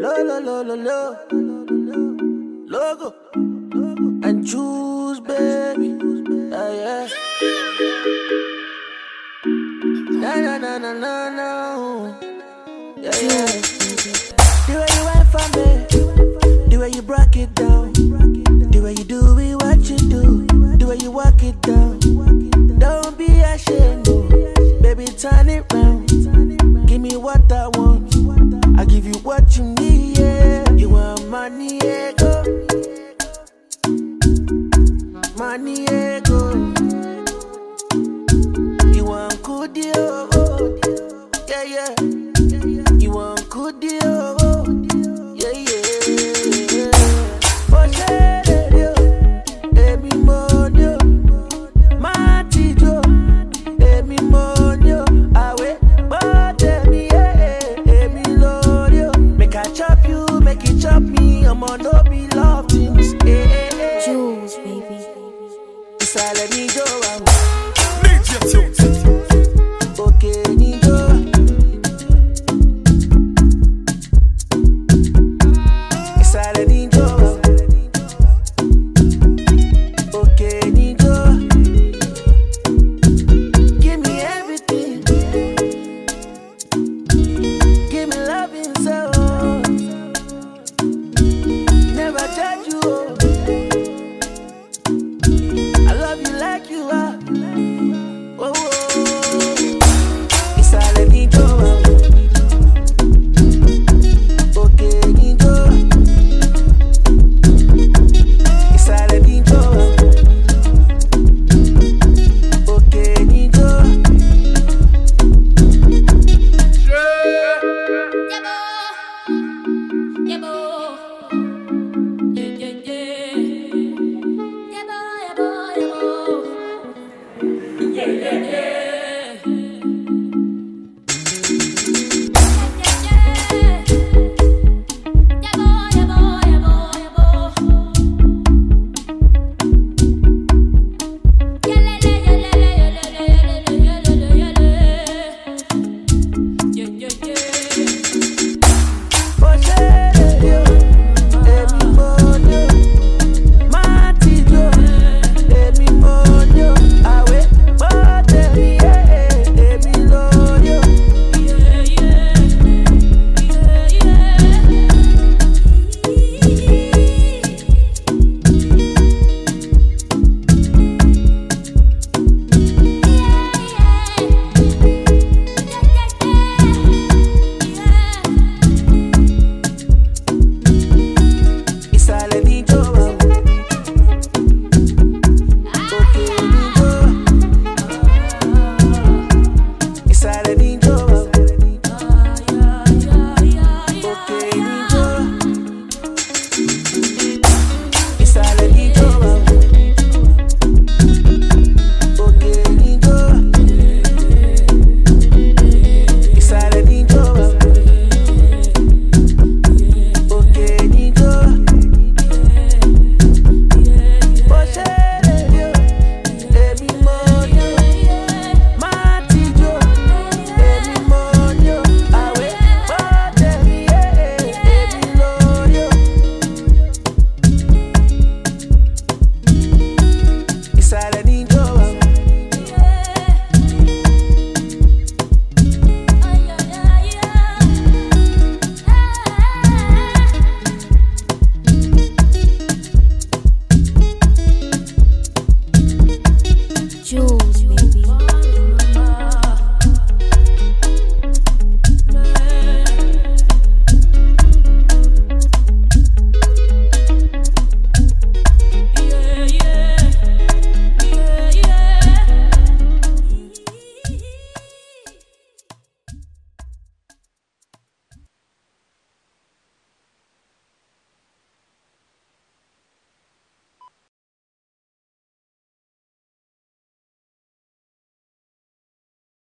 Logo and choose, baby. Yeah, yeah. Na na na na na na. Yeah, yeah. The way you went from me, the way you broke it down, the way you do it, what you do, the way you walk it down. Don't be ashamed, baby, turn it round. Give me what I want, I give you what you need. Yeah, you want money, yeah, go. Money, yeah, go. You want good deal, yeah, yeah. You want good deal, yeah, yeah. For sure, every morning, my teacher, every morning, I wait, but every Lord, make I chop you, make it chop me, I'm on no be love things, eh. Jules, baby, it's all let me go, okay, me go. Yeah, yeah, yeah.